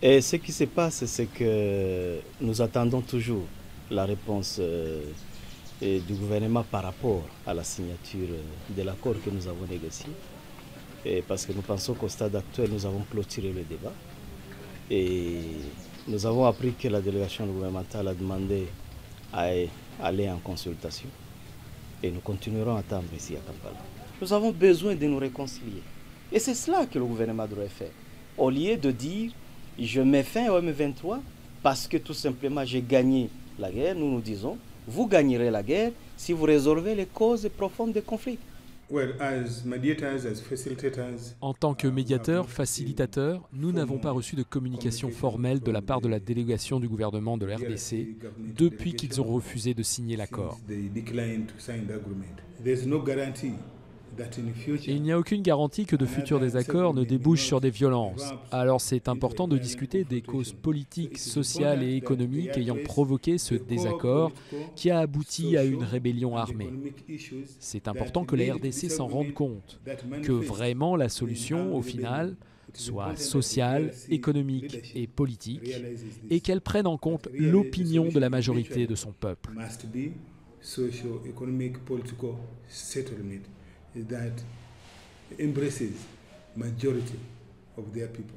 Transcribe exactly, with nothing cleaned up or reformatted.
Et ce qui se passe, c'est que nous attendons toujours la réponse euh, du gouvernement par rapport à la signature de l'accord que nous avons négocié. Et parce que nous pensons qu'au stade actuel, nous avons clôturé le débat. Et nous avons appris que la délégation gouvernementale a demandé à aller en consultation. Et nous continuerons à attendre ici à Kampala. Nous avons besoin de nous réconcilier. Et c'est cela que le gouvernement devrait faire. Au lieu de dire... je mets fin au M vingt-trois parce que tout simplement j'ai gagné la guerre. Nous nous disons, vous gagnerez la guerre si vous résolvez les causes profondes des conflits. En tant que médiateur, facilitateur, nous n'avons pas reçu de communication formelle de la part de la délégation du gouvernement de la R D C depuis qu'ils ont refusé de signer l'accord. Et il n'y a aucune garantie que de futurs désaccords ne débouchent sur des violences. Alors c'est important de discuter des causes politiques, sociales et économiques ayant provoqué ce désaccord qui a abouti à une rébellion armée. C'est important que la R D C s'en rende compte, que vraiment la solution, au final, soit sociale, économique et politique, et qu'elle prenne en compte l'opinion de la majorité de son peuple. That embraces majority of their people.